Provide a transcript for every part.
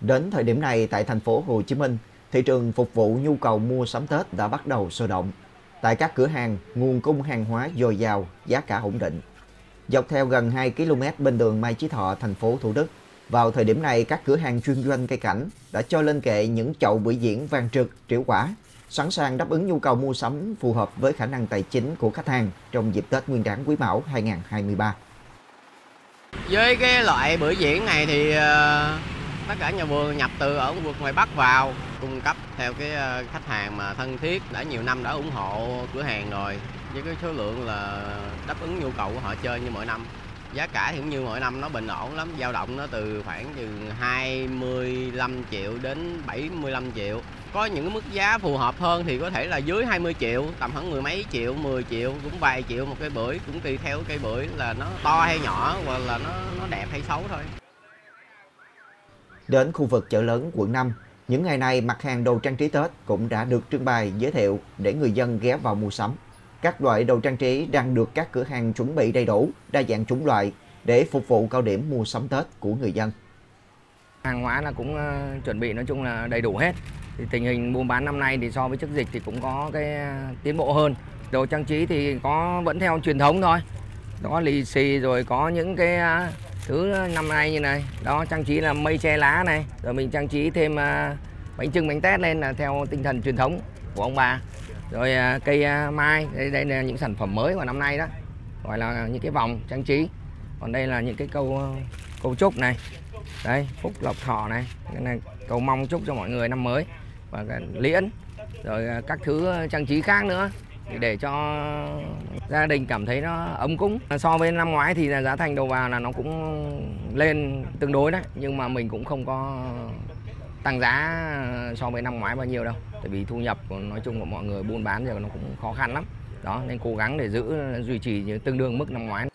Đến thời điểm này tại thành phố Hồ Chí Minh, thị trường phục vụ nhu cầu mua sắm Tết đã bắt đầu sôi động. Tại các cửa hàng, nguồn cung hàng hóa dồi dào, giá cả ổn định. Dọc theo gần 2 km bên đường Mai Chí Thọ, thành phố Thủ Đức, vào thời điểm này các cửa hàng chuyên doanh cây cảnh đã cho lên kệ những chậu bưởi diễn vàng rực, trĩu quả, sẵn sàng đáp ứng nhu cầu mua sắm phù hợp với khả năng tài chính của khách hàng trong dịp Tết Nguyên đán Quý Mão 2023. Với cái loại bưởi diễn này thì tất cả nhà vườn nhập từ ở khu vực ngoài Bắc vào, cung cấp theo cái khách hàng mà thân thiết đã nhiều năm đã ủng hộ cửa hàng rồi, với cái số lượng là đáp ứng nhu cầu của họ chơi như mỗi năm. Giá cả thì cũng như mỗi năm, nó bình ổn lắm, dao động nó từ khoảng từ 25 triệu đến 75 triệu. Có những cái mức giá phù hợp hơn thì có thể là dưới 20 triệu, tầm khoảng mười mấy triệu, 10 triệu, cũng vài triệu một cây bưởi, cũng tùy theo cây bưởi là nó to hay nhỏ hoặc là nó đẹp hay xấu thôi. Đến khu vực chợ lớn quận 5, những ngày này mặt hàng đồ trang trí Tết cũng đã được trưng bày giới thiệu để người dân ghé vào mua sắm. Các loại đồ trang trí đang được các cửa hàng chuẩn bị đầy đủ, đa dạng chủng loại để phục vụ cao điểm mua sắm Tết của người dân. Hàng hóa là cũng chuẩn bị nói chung là đầy đủ hết. Thì tình hình buôn bán năm nay thì so với trước dịch thì cũng có cái tiến bộ hơn. Đồ trang trí thì có vẫn theo truyền thống thôi. Đó, lì xì rồi có những cái thứ năm nay như này. Đó, trang trí là mây tre lá này. Rồi mình trang trí thêm bánh chưng bánh tét lên là theo tinh thần truyền thống của ông bà. Rồi cây mai, đây là những sản phẩm mới của năm nay đó, gọi là những cái vòng trang trí. Còn đây là những cái câu chúc này, đây phúc lộc thọ này, cái này cầu mong chúc cho mọi người năm mới và liễn, rồi các thứ trang trí khác nữa để cho gia đình cảm thấy nó ấm cúng. So với năm ngoái thì là giá thành đầu vào là nó cũng lên tương đối đấy, nhưng mà mình cũng không có tăng giá so với năm ngoái bao nhiêu đâu. Tại vì thu nhập nói chung của mọi người buôn bán giờ nó cũng khó khăn lắm. Đó, nên cố gắng để duy trì tương đương mức năm ngoái.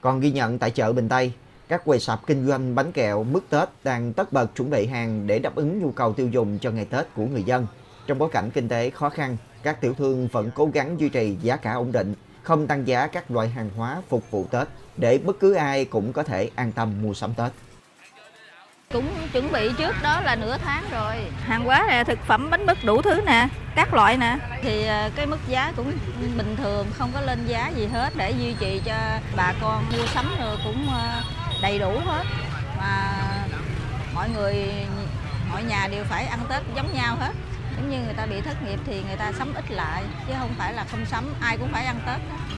Còn ghi nhận tại chợ Bình Tây, các quầy sạp kinh doanh bánh kẹo, mứt Tết đang tất bật chuẩn bị hàng để đáp ứng nhu cầu tiêu dùng cho ngày Tết của người dân. Trong bối cảnh kinh tế khó khăn, các tiểu thương vẫn cố gắng duy trì giá cả ổn định, không tăng giá các loại hàng hóa phục vụ Tết để bất cứ ai cũng có thể an tâm mua sắm Tết. Cũng chuẩn bị trước đó là nửa tháng rồi. Hàng hóa nè, thực phẩm, bánh mứt đủ thứ nè, các loại nè. Thì cái mức giá cũng bình thường, không có lên giá gì hết để duy trì cho bà con mua sắm rồi cũng đầy đủ hết. Mà mọi người, mọi nhà đều phải ăn Tết giống nhau hết. Giống như người ta bị thất nghiệp thì người ta sắm ít lại, chứ không phải là không sắm, ai cũng phải ăn Tết đó.